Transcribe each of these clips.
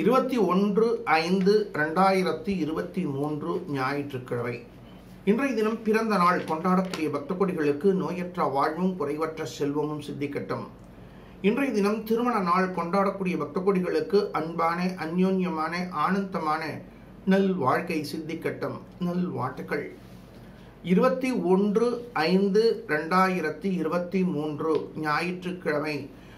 21-5-2023 ஞாயிற்றுக்கிழமை இன்றைய தினம் பிறந்த நாள் கொண்டாடக்கூடிய பக்த கோடிகளுக்கு நோயற்ற வாழ்வும் குறைவற்ற செல்வமும் சித்திக்கட்டும். இன்றைய தினம் திருமண நாள் கொண்டாடக்கூடிய பக்த கோடிகளுக்கு அன்பான அந்யோன்யமான ஆனந்தமான நல் வாழ்க்கை சித்திக்கட்டும். நல் வாழ்த்துக்கள். 21-5-2023 ஞாயிற்றுக்கிழமை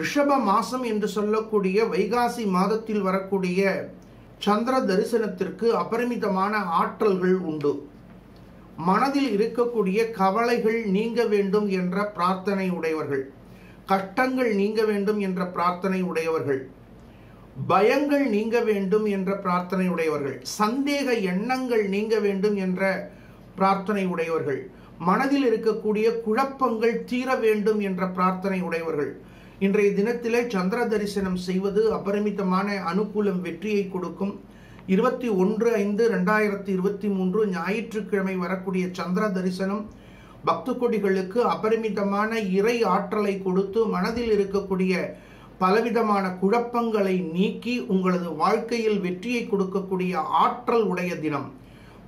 ரிஷப மாசம் என்று சொல்லக்கூடிய வைகாசி மாதத்தில் வரக்கூடிய சந்திர தரிசனத்திற்கு அபரிமிதமான ஆற்றல்கள் உண்டு. மனதில் இருக்கக்கூடிய கவலைகள் நீங்க வேண்டும் என்ற பிரார்த்தனை உடையவர்கள், கஷ்டங்கள் நீங்க வேண்டும் என்ற பிரார்த்தனை உடையவர்கள், பயங்கள் நீங்க வேண்டும் என்ற பிரார்த்தனை உடையவர்கள், சந்தேக எண்ணங்கள் நீங்க வேண்டும் என்ற பிரார்த்தனை உடையவர்கள், மனதில் இருக்கக்கூடிய குழப்பங்கள் தீர வேண்டும் என்ற பிரார்த்தனை உடையவர்கள் இன்றைய தினத்திலே சந்திர தரிசனம் செய்வது அபரிமிதமான அனுகூலம் வெற்றியை கொடுக்கும். 21-5-2023 ஞாயிற்றுக்கிழமை வரக்கூடிய சந்திர தரிசனம் பக்த கோடிகளுக்கு அபரிமிதமான இறை ஆற்றலை கொடுத்து மனதில் இருக்கக்கூடிய பலவிதமான குழப்பங்களை நீக்கி உங்களது வாழ்க்கையில் வெற்றியை கொடுக்கக்கூடிய ஆற்றல் உடைய தினம்.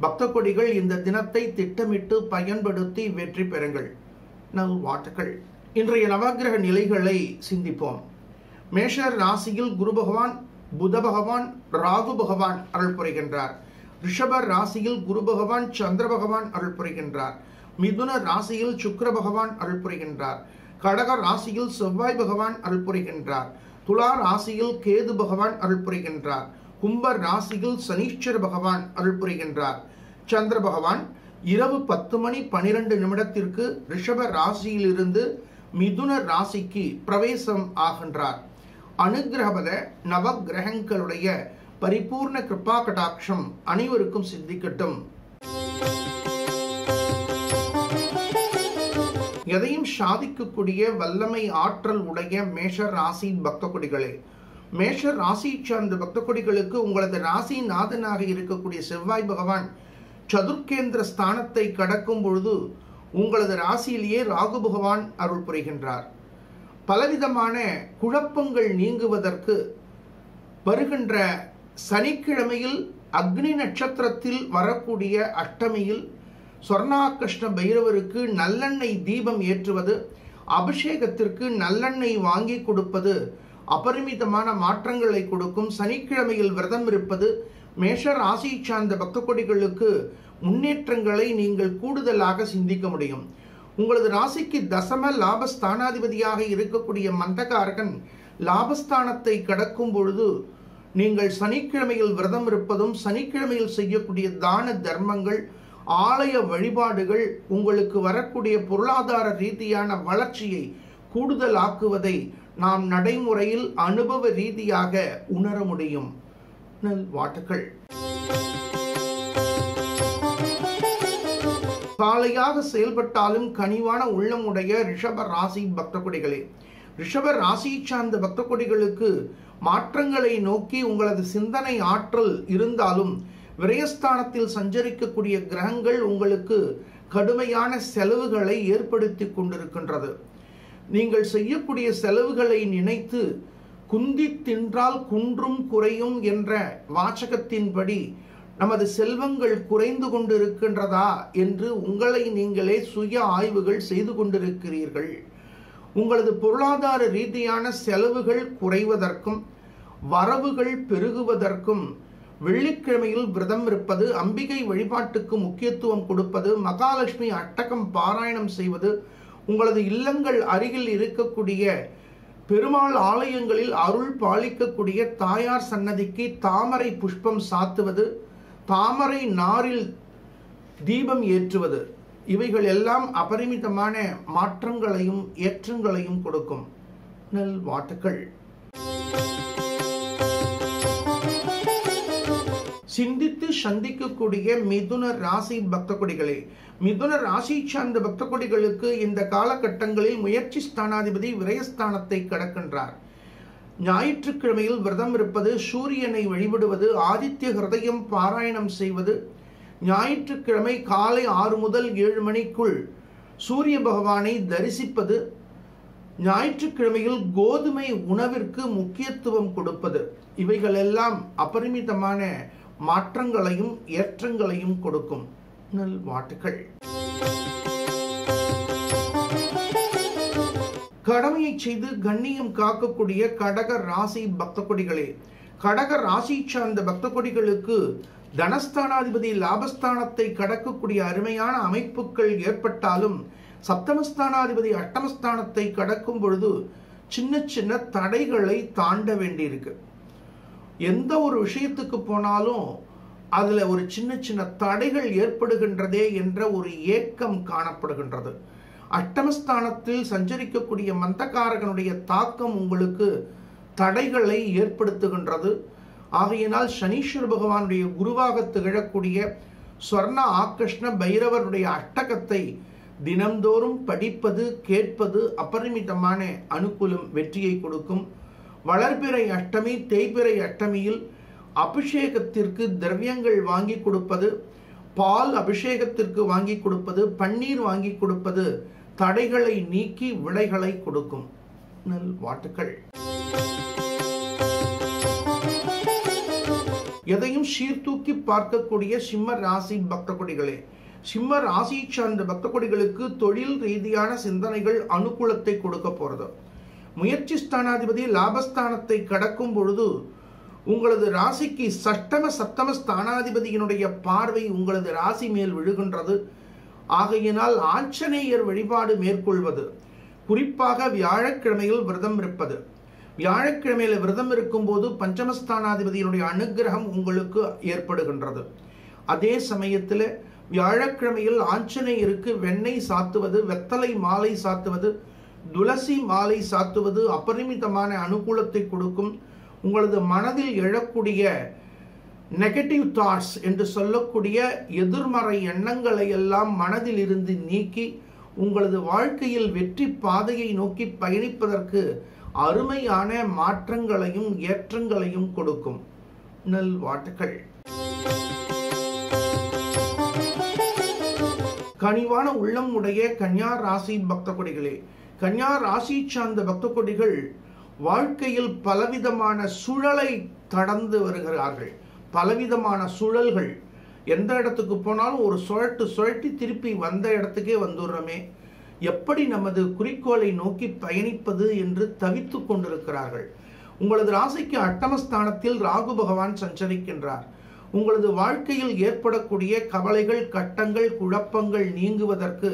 பக்த கோடிகள் இந்த தினத்தை திட்டமிட்டு பயன்படுத்தி வெற்றி பெறுங்கள். நல் வாழ்த்துக்கள். இன்றைய நவகிரக நிலைகளை சிந்திப்போம். மேஷ ராசியில் குரு பகவான், புத பகவான், ராகு பகவான் அருள் புரிகின்றார். ரிஷப ராசியில் குரு பகவான், சந்திர பகவான் அருள் புரிகின்றார். மிதுன ராசியில் சுக்கிர பகவான் அருள் புரிகின்றார். கடக ராசியில் செவ்வாய் பகவான் அருள் புரிகின்றார். துலா ராசியில் கேது பகவான் அருள் புரிகின்றார். கும்ப ராசியில் சனீஸ்வர பகவான் அருள் புரிகின்றார். சந்திர பகவான் இரவு 10:12 ரிஷப ராசியிலிருந்து மிதுன ராசிக்கு பிரவேசம் ஆகின்றார். அனுகிரகபத நவகிரகங்களுடைய பரிபூர்ண கிருபா கடாட்சம் அனைவருக்கும் சித்திக்கட்டும். எதையும் சாதிக்கக்கூடிய வல்லமை ஆற்றல் உடைய மேஷ ராசி பக்த கொடிகளே, மேஷ ராசி சார்ந்த பக்த கொடிகளுக்கு உங்களது ராசி நாதனாக இருக்கக்கூடிய செவ்வாய் பகவான் சதுர்கேந்திர ஸ்தானத்தை கடக்கும் பொழுது உங்களது ராசியிலேயே ராகு பகவான் அருள் புரிகின்றார். பலவிதமான குழப்பங்கள் நீங்குவதற்கு வருகின்ற சனிக்கிழமையில் அக்னி நட்சத்திரத்தில் வரக்கூடிய அஷ்டமியில் சொர்ணாகிருஷ்ண பைரவருக்கு நல்லெண்ணெய் தீபம் ஏற்றுவது, அபிஷேகத்திற்கு நல்லெண்ணெய் வாங்கி கொடுப்பது அபரிமிதமான மாற்றங்களை கொடுக்கும். சனிக்கிழமையில் விரதம் இருப்பது மேஷ ராசி சார்ந்த பக்த கோடிகளுக்கு முன்னேற்றங்களை நீங்கள் கூடுதலாக சிந்திக்க முடியும். உங்களது ராசிக்கு தசம லாபஸ்தானாதிபதியாக இருக்கக்கூடிய மந்தகாரகன் லாபஸ்தானத்தை கடக்கும் பொழுது நீங்கள் சனிக்கிழமையில் விரதம் இருப்பதும் சனிக்கிழமையில் செய்யக்கூடிய தான தர்மங்கள், ஆலய வழிபாடுகள் உங்களுக்கு வரக்கூடிய பொருளாதார ரீதியான வளர்ச்சியை கூடுதலாக்குவதை நாம் நடைமுறையில் அனுபவ ரீதியாக உணர முடியும். நல் வாழ்த்துக்கள். காலையாக செயல்பட்டாலும் கனிவான உள்ளம் உடைய ரிஷப ராசி பக்த கொடிகளே, ரிஷப ராசி சார்ந்த பக்த கொடிகளுக்கு மாற்றங்களை நோக்கி உங்களது சிந்தனை ஆற்றல் இருந்தாலும் விரயஸ்தானத்தில் சஞ்சரிக்கக்கூடிய கிரகங்கள் உங்களுக்கு கடுமையான செலவுகளை ஏற்படுத்தி கொண்டிருக்கின்றது. நீங்கள் செய்யக்கூடிய செலவுகளை நினைத்து குந்தி தின்றால் குன்றும் குறையும் என்ற வாசகத்தின்படி நமது செல்வங்கள் குறைந்து கொண்டிருக்கின்றதா என்று உங்களை நீங்களே சுய ஆய்வுகள் செய்து கொண்டிருக்கிறீர்கள். உங்களது பொருளாதார ரீதியான செலவுகள் குறைவதற்கும் வரவுகள் பெருகுவதற்கும் வெள்ளிக்கிழமையில் விரதம் இருப்பது, அம்பிகை வழிபாட்டுக்கு முக்கியத்துவம் கொடுப்பது, மகாலட்சுமி அட்டகம் பாராயணம் செய்வது, உங்களது இல்லங்கள் அருகில் இருக்கக்கூடிய பெருமாள் ஆலயங்களில் அருள் பாலிக்கக்கூடிய தாயார் சன்னதிக்கு தாமரை புஷ்பம் சாத்துவது, தாமரை நாரில் தீபம் ஏற்றுவது, இவைகள் எல்லாம் அபரிமிதமான மாற்றங்களையும் ஏற்றங்களையும் கொடுக்கும். நல் வாழ்த்துக்கள். சிந்தித்து சந்திக்கக்கூடிய மிதுன ராசி பக்த கொடிகளே, மிதுன ராசி சார்ந்த பக்த கொடிகளுக்கு இந்த காலகட்டங்களில் முயற்சி ஸ்தானாதிபதி விரயஸ்தானத்தை கடக்கின்றார். ஞாயிற்றுக்கிழமையில் விரதம் இருப்பது, சூரியனை வழிபடுவது, ஆதித்ய ஹிருதயம் பாராயணம் செய்வது, ஞாயிற்றுக்கிழமை காலை 6 முதல் 7 மணிக்குள் சூரிய பகவானை தரிசிப்பது, ஞாயிற்றுக்கிழமையில் கோதுமை உணவிற்கு முக்கியத்துவம் கொடுப்பது, இவைகளெல்லாம் அபரிமிதமான மாற்றங்களையும் ஏற்றங்களையும் கொடுக்கும். நல்வாழ்த்துக்கள். கடமையை செய்து கண்ணியம் காக்கக்கூடிய கடக ராசி பக்த கொடிகளே, கடக ராசி சார்ந்த பக்த கொடிகளுக்கு தனஸ்தானாதிபதி லாபஸ்தானத்தை கடக்கக்கூடிய அருமையான அமைப்புகள் ஏற்பட்டாலும், சப்தமஸ்தானாதிபதி அட்டமஸ்தானத்தை கடக்கும் பொழுது சின்ன சின்ன தடைகளை தாண்ட வேண்டியிருக்கு. எந்த ஒரு விஷயத்துக்கு போனாலும் அதில் ஒரு சின்ன சின்ன தடைகள் ஏற்படுகின்றதே என்ற ஒரு ஏக்கம் காணப்படுகின்றது. அட்டமஸ்தானத்தில் சஞ்சரிக்கக்கூடிய மந்தகாரகனுடைய தாக்கம் உங்களுக்கு தடைகளை ஏற்படுத்துகின்றது. ஆகையினால் சனீஸ்வர பகவானுடைய குருவாக திகழக்கூடிய ஸ்வர்ண ஆகர்ஷ்ண பைரவருடைய அட்டகத்தை தினம்தோறும் படிப்பது கேட்பது அபரிமிதமான அனுகூலம் வெற்றியை கொடுக்கும். வளர்பிறை அஷ்டமி தேய்பிறை அஷ்டமியில் அபிஷேகத்திற்கு திரவியங்கள் வாங்கி கொடுப்பது, பால் அபிஷேகத்திற்கு வாங்கி கொடுப்பது, பன்னீர் வாங்கி கொடுப்பது தடைகளை நீக்கி விடைகளை கொடுக்கும். நல்வாழ்த்துக்கள். எதையும் சீர்தூக்கி பார்க்கக்கூடிய சிம்ம ராசி பக்த கொடிகளே, சிம்ம ராசி சார்ந்த பக்த கொடிகளுக்கு தொழில் ரீதியான சிந்தனைகள் அனுகூலத்தை கொடுக்க போகிறது. முயற்சி ஸ்தானாதிபதி லாபஸ்தானத்தை கடக்கும் பொழுது உங்களது ராசிக்கு சஷ்டம சப்தம ஸ்தானாதிபதியினுடைய பார்வை உங்களது ராசி மேல் விழுகின்றது. ஆகையினால் ஆஞ்சநேயர் வழிபாடு மேற்கொள்வது, குறிப்பாக வியாழக்கிழமையில் விரதம் இருப்பது, வியாழக்கிழமையில் விரதம் இருக்கும்போது பஞ்சமஸ்தானாதிபதியினுடைய அனுகிரகம் உங்களுக்கு ஏற்படுகின்றது. அதே சமயத்தில் வியாழக்கிழமையில் ஆஞ்சநேயருக்கு வெண்ணெய் சாத்துவது, வெத்தலை மாலை சாத்துவது, துளசி மாலை சாத்துவது அபரிமிதமான அனுகூலத்தை கொடுக்கும். உங்களது மனதில் எழக்கூடிய நெகட்டிவ் தாட்ஸ் என்று சொல்லக்கூடிய எதிர்மறை எண்ணங்களை எல்லாம் மனதில் இருந்து நீக்கி உங்களது வாழ்க்கையில் வெற்றி பாதையை நோக்கி பயணிப்பதற்கு அருமையான மாற்றங்களையும் ஏற்றங்களையும் கொடுக்கும். நல்வாழ்த்துக்கள். கனிவான உள்ளம் உடைய கன்னியா ராசி பக்த கொடிகளே, கன்னியா ராசி சார்ந்த பக்த கொடிகள் வாழ்க்கையில் பலவிதமான சுழலை கடந்து வருகிறார்கள். பலவிதமான சுழல்கள், எந்த இடத்துக்கு போனாலும் ஒரு சுழட்டி திருப்பி வந்த இடத்துக்கே வந்துடுறோமே, எப்படி நமது குறிக்கோளை நோக்கி பயணிப்பது என்று தவித்து கொண்டிருக்கிறார்கள். உங்களது ராசிக்கு அட்டமஸ்தானத்தில் ராகு பகவான் சஞ்சரிக்கின்றார். உங்களது வாழ்க்கையில் ஏற்படக்கூடிய கவலைகள், கட்டங்கள், குழப்பங்கள் நீங்குவதற்கு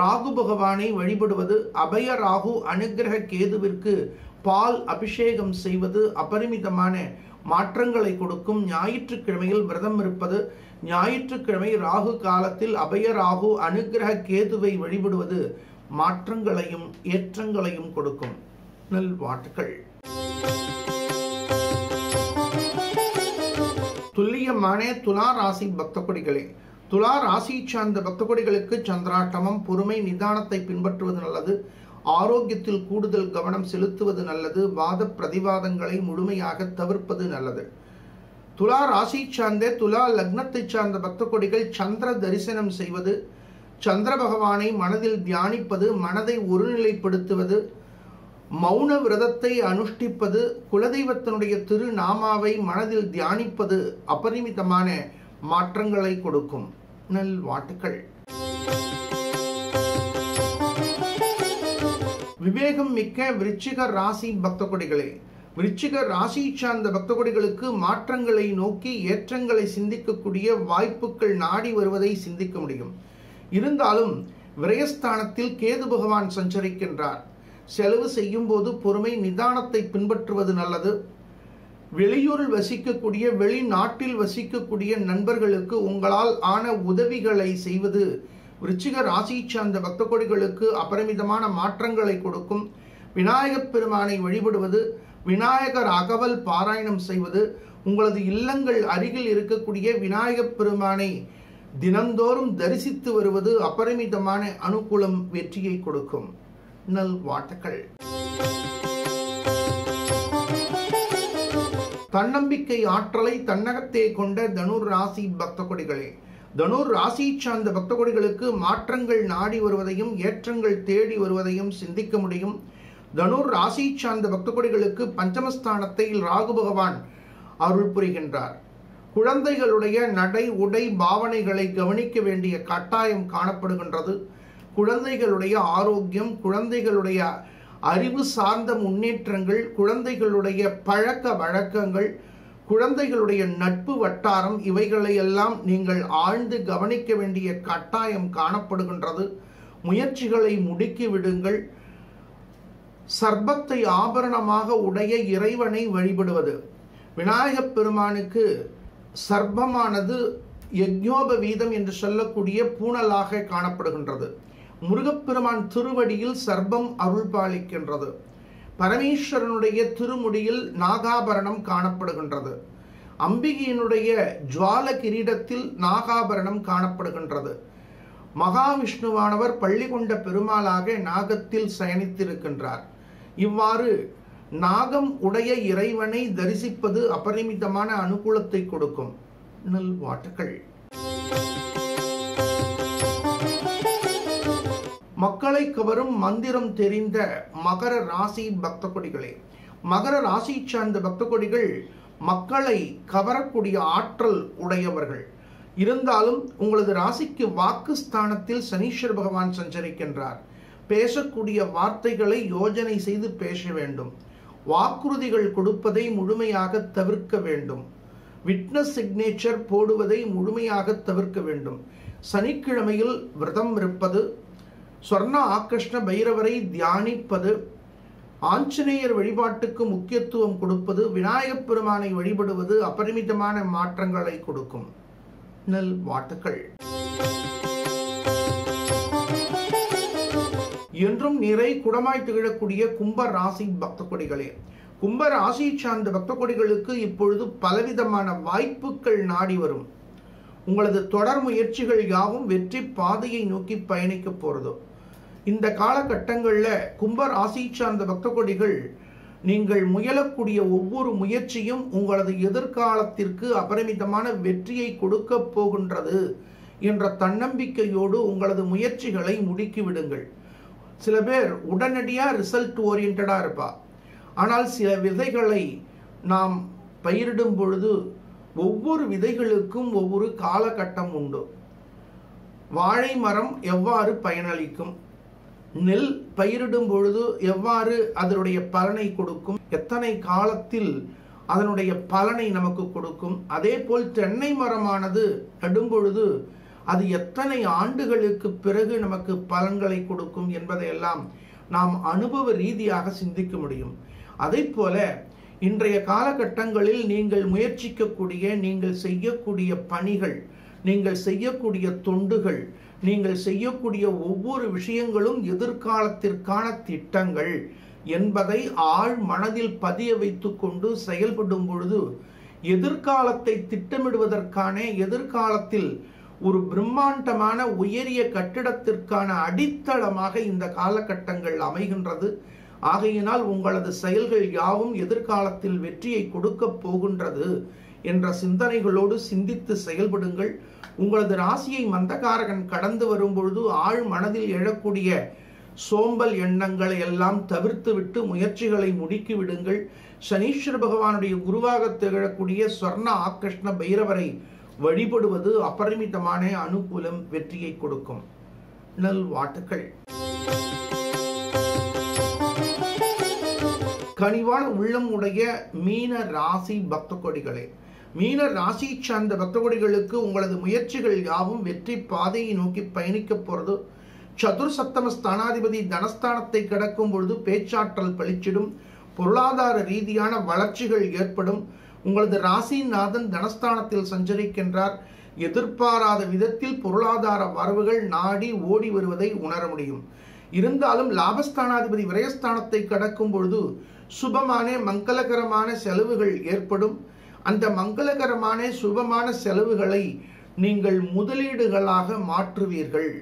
ராகு பகவானை வழிபடுவது, அபய ராகு அனுகிரக கேதுவிற்கு பால் அபிஷேகம் செய்வது அபரிமிதமான மாற்றங்களை கொடுக்கும். ஞாயிற்றுக்கிழமையில் விரதம் இருப்பது, ஞாயிற்றுக்கிழமை ராகு காலத்தில் அபய ராகு அனுகிரக கேதுவை வழிபடுவது மாற்றங்களையும் ஏற்றங்களையும் கொடுக்கும். நல்வாழ்த்துக்கள். துல்லியமான துலா ராசி பக்த கொடிகளே, துலா ராசி சார்ந்த பக்த கொடிகளுக்கு சந்திராட்டமம், பொறுமை, நிதானத்தை பின்பற்றுவது நல்லது. ஆரோக்கியத்தில் கூடுதல் கவனம் செலுத்துவது நல்லது. வாத பிரதிவாதங்களை முழுமையாக தவிர்ப்பது நல்லது. துலா ராசி சார்ந்த துலா லக்னத்தை சார்ந்த பக்த கொடிகள் சந்திர தரிசனம் செய்வது, சந்திர பகவானை மனதில் தியானிப்பது, மனதை ஒருநிலைப்படுத்துவது, மௌன விரதத்தை அனுஷ்டிப்பது, குலதெய்வத்தினுடைய திருநாமாவை மனதில் தியானிப்பது அபரிமிதமான மாற்றங்களை கொடுக்கும். நல்வாழ்த்துக்கள். விவேகம் மிக்க விருச்சிக ராசி பக்த கொடிகளே, விருச்சிக ராசி சார்ந்த பக்த கொடிகளுக்கு மாற்றங்களை நோக்கி ஏற்றங்களை சிந்திக்கக்கூடிய வாய்ப்புகள் நாடி வருவதை சிந்திக்க முடியும். இருந்தாலும் விரயஸ்தானத்தில் கேது பகவான் சஞ்சரிக்கின்றார். செலவு செய்யும் போது பொறுமை, நிதானத்தை பின்பற்றுவது நல்லது. வெளியூரில் வசிக்கக்கூடிய, வெளிநாட்டில் வசிக்கக்கூடிய நண்பர்களுக்கு உங்களால் ஆன உதவிகளை செய்வது விருச்சிக ராசி சார்ந்த பக்த கொடிகளுக்கு அபரிமிதமான மாற்றங்களை கொடுக்கும். விநாயகப் பெருமானை வழிபடுவது, விநாயகர் அகவல் பாராயணம் செய்வது உங்களது இல்லங்கள் அருகில் இருக்கக்கூடிய விநாயகப் பெருமானை தினந்தோறும் தரிசித்து வருவது அபரிமிதமான அனுகூலம் வெற்றியை கொடுக்கும். நல்வாழ்த்துக்கள். தன்னம்பிக்கை ஆற்றலை தன்னகத்தே கொண்ட தனுர் ராசி பக்த கொடிகளே, தனுர் ராசி சார்ந்த பக்த கொடிகளுக்கு மாற்றங்கள் நாடி வருவதையும் ஏற்றங்கள் தேடி வருவதையும் சிந்திக்க முடியும். தனுர் ராசி சார்ந்த பக்த கொடிகளுக்கு பஞ்சமஸ்தானத்தை ராகு பகவான் அருள் புரிகின்றார். குழந்தைகளுடைய நடை உடை பாவனைகளை கவனிக்க வேண்டிய கட்டாயம் காணப்படுகின்றது. குழந்தைகளுடைய ஆரோக்கியம், குழந்தைகளுடைய அறிவு சார்ந்த முன்னேற்றங்கள், குழந்தைகளுடைய பழக்க வழக்கங்கள், குழந்தைகளுடைய நட்பு வட்டாரம், இவைகளையெல்லாம் நீங்கள் ஆழ்ந்து கவனிக்க வேண்டிய கட்டாயம் காணப்படுகின்றது. முயற்சிகளை முடுக்கி விடுங்கள். சர்பத்தை ஆபரணமாக உடைய இறைவனை வழிபடுவது, விநாயகப் பெருமானுக்கு சர்பமானது யஜ்ஞோபவீதம் என்று சொல்லக்கூடிய பூணலாக காணப்படுகின்றது. முருகப்பெருமான் திருவடியில் சர்பம் அருள் பாலிக்கின்றது. பரமேஸ்வரனுடைய திருமுடியில் நாகாபரணம் காணப்படுகின்றது. அம்பிகையினுடைய ஜுவால கிரீடத்தில் நாகாபரணம் காணப்படுகின்றது. மகாவிஷ்ணுவானவர் பள்ளி கொண்ட பெருமாளாக நாகத்தில் சயனித்திருக்கின்றார். இவ்வாறு நாகம் உடைய இறைவனை தரிசிப்பது அபரிமிதமான அனுகூலத்தை கொடுக்கும். நல்வாழ்த்துக்கள். மக்களை கவரும் மந்திரம் தெரிந்த மகர ராசி பக்த கொடிகளே, மகர ராசி சார்ந்த பக்த கொடிகள் மக்களை கவரக்கூடிய ஆற்றல் உடையவர்கள். இருந்தாலும் உங்களது ராசிக்கு வாக்கு ஸ்தானத்தில் சனீஸ்வர பகவான் சஞ்சரிக்கின்றார். பேசக்கூடிய வார்த்தைகளை யோஜனை செய்து பேச வேண்டும். வாக்குறுதிகள் கொடுப்பதை முழுமையாக தவிர்க்க வேண்டும். விட்னஸ் சிக்னேச்சர் போடுவதை முழுமையாக தவிர்க்க வேண்டும். சனிக்கிழமையில் விரதம் இருப்பது, சொர்ண ஆகர்ஷ்ண பைரவரை தியானிப்பது, ஆஞ்சநேயர் வழிபாட்டுக்கு முக்கியத்துவம் கொடுப்பது, விநாயகப் பெருமானை வழிபடுவது அபரிமிதமான மாற்றங்களை கொடுக்கும். நல்வாழ்த்துக்கள். என்றும் நிறை குடமாய் திகழக்கூடிய கும்ப ராசி பக்த கொடிகளே, கும்ப ராசி சார்ந்த பக்த கொடிகளுக்கு இப்பொழுது பலவிதமான வாய்ப்புகள் நாடி வரும். உங்களது தொடர் முயற்சிகள் யாவும் வெற்றி பாதையை நோக்கி பயணிக்க போகிறது. இந்த காலகட்டங்களில் கும்ப ராசி சார்ந்த பக்த கொடிகள் நீங்கள் முயலக்கூடிய ஒவ்வொரு முயற்சியும் உங்களது எதிர்காலத்திற்கு அபரிமிதமான வெற்றியை கொடுக்க போகின்றது என்ற தன்னம்பிக்கையோடு உங்களது முயற்சிகளை முடுக்கிவிடுங்கள். சில பேர் உடனடியாக ரிசல்ட் ஓரியன்டாக இருப்பா. ஆனால் சில விதைகளை நாம் பயிரிடும் பொழுது ஒவ்வொரு விதைகளுக்கும் ஒவ்வொரு காலகட்டம் உண்டு. வாழை மரம் எவ்வாறு பயனளிக்கும், நெல் பயிரிடும் பொழுது எவ்வாறு அதனுடைய பலனை கொடுக்கும், எத்தனை காலத்தில் அதனுடைய பலனை நமக்கு கொடுக்கும், அதே போல் தென்னை மரமானது நடும் பொழுது அது எத்தனை ஆண்டுகளுக்கு பிறகு நமக்கு பலன்களை கொடுக்கும் என்பதையெல்லாம் நாம் அனுபவ ரீதியாக சிந்திக்க முடியும். அதே போல இன்றைய காலகட்டங்களில் நீங்கள் முயற்சிக்கக்கூடிய, நீங்கள் செய்யக்கூடிய பணிகள், நீங்கள் செய்யக்கூடிய தொண்டுகள், நீங்கள் செய்யக்கூடிய ஒவ்வொரு விஷயங்களும் எதிர்காலத்திற்கான திட்டங்கள் என்பதை ஆழ் மனதில் பதிய வைத்து கொண்டு செயல்படும் பொழுது எதிர்காலத்தை திட்டமிடுவதற்கான, எதிர்காலத்தில் ஒரு பிரம்மாண்டமான உயரிய கட்டிடத்திற்கான அடித்தளமாக இந்த காலகட்டங்கள் அமைகின்றது. ஆகையினால் உங்களது செயல்கள் யாவும் எதிர்காலத்தில் வெற்றியை கொடுக்க போகின்றது என்ற சிந்தனைகளோடு சிந்தித்து செயல்படுங்கள். உங்களது ராசியை மந்தகாரகன் கடந்து வரும் பொழுது ஆழ் மனதில் எழக்கூடிய சோம்பல் எண்ணங்களை எல்லாம் தவிர்த்துவிட்டு முயற்சிகளை முடுக்கி விடுங்கள். சனீஸ்வர பகவானுடைய குருவாக திகழக்கூடிய சொர்ண ஆகர்ஷ்ண பைரவரை வழிபடுவது அபரிமிதமான அனுகூலம் வெற்றியை கொடுக்கும். நல்வாழ்த்துக்கள். கனிவான உள்ளம் உடைய மீன ராசி பக்த கொடிகளே, மீன ராசி சார்ந்த பக்த கொடிகளுக்கு உங்களது முயற்சிகள் யாவும் வெற்றி பாதையை நோக்கி பயணிக்க போகிறது. சதுர் சப்தம ஸ்தானாதிபதி தனஸ்தானத்தை கடக்கும் பொழுது பேச்சாற்றல் பளிச்சிடும். பொருளாதார ரீதியான வளர்ச்சிகள் ஏற்படும். உங்களது ராசிநாதன் தனஸ்தானத்தில் சஞ்சரிக்கின்றார். எதிர்பாராத விதத்தில் பொருளாதார வரவுகள் நாடி ஓடி வருவதை உணர முடியும். இருந்தாலும் லாபஸ்தானாதிபதி விரயஸ்தானத்தை கடக்கும் பொழுது சுபமான மங்களகரமான செலவுகள் ஏற்படும். அந்த மங்களகரமான சுபமான செலவுகளை நீங்கள் முதலீடுகளாக மாற்றுவீர்கள்.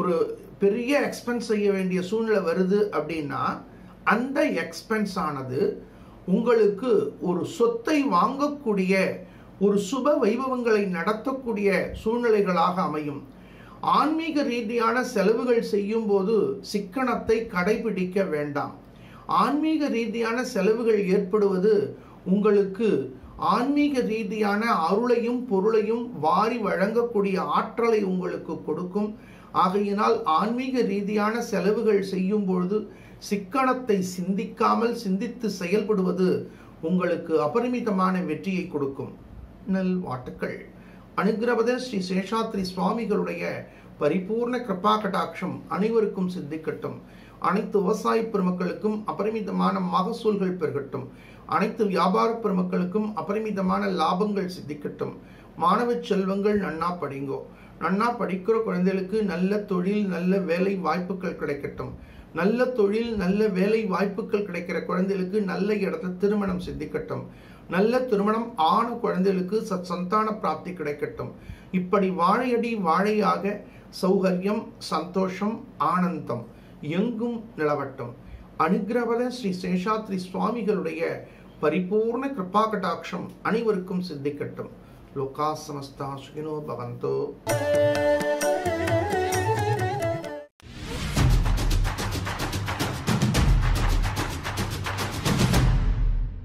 ஒரு பெரிய எக்ஸ்பென்ஸ் செய்ய வேண்டிய சூழ்நிலை வருது அப்படின்னா அந்த எக்ஸ்பென்ஸ் ஆனது உங்களுக்கு ஒரு சொத்தை வாங்கக்கூடிய ஒரு சுப வைபவங்களை நடத்தக்கூடிய சூழ்நிலைகளாக அமையும். ஆன்மீக ரீதியான செலவுகள் செய்யும் போது சிக்கனத்தை கடைபிடிக்க வேண்டாம். ஆன்மீக ரீதியான செலவுகள் ஏற்படுவது உங்களுக்கு ஆன்மீக ரீதியான அருளையும் பொருளையும் வாரி வழங்கக்கூடிய ஆற்றலை உங்களுக்கு கொடுக்கும். ஆகையினால் ஆன்மீக ரீதியான செலவுகள் செய்யும் பொழுது சிக்கனத்தை சிந்திக்காமல் சிந்தித்து செயல்படுவது உங்களுக்கு அபரிமிதமான வெற்றியை கொடுக்கும். நல் வாட்டுக்கள். அனுக்கிரபத ஸ்ரீ சேஷாத்ரி சுவாமிகளுடைய பரிபூர்ண கிருபா கடாட்சம் அனைவருக்கும் சித்திக்கட்டும். அனைத்து விவசாய பெருமக்களுக்கும் அபரிமிதமான மகசூல்கள் பெருகட்டும். அனைத்து வியாபார பெருமக்களுக்கும் அபரிமிதமான லாபங்கள் சித்திக்கட்டும். மாணவ செல்வங்கள் நன்னா படிங்கோ. நன்னா படிக்கிற குழந்தைகளுக்கு நல்ல தொழில் நல்ல வேலை வாய்ப்புகள் கிடைக்கட்டும். நல்ல தொழில் நல்ல வேலை வாய்ப்புகள் கிடைக்கிற குழந்தைகளுக்கு நல்ல இடத்துல திருமணம் சித்திக்கட்டும். நல்ல திருமணம் ஆண் குழந்தைகளுக்கு சந்தான பிராப்தி கிடைக்கட்டும். இப்படி வாழையடி வாழையாக சௌகரியம் சந்தோஷம் ஆனந்தம் எங்கும் நிலவட்டும். அனுக்கிரபத ஸ்ரீ சேஷாத்ரி சுவாமிகளுடைய பரிபூர்ண கிருபா கடாட்சம் அனைவருக்கும் சித்திக்கட்டும். லோகா சமஸ்தா சுகினோ பவந்தோ.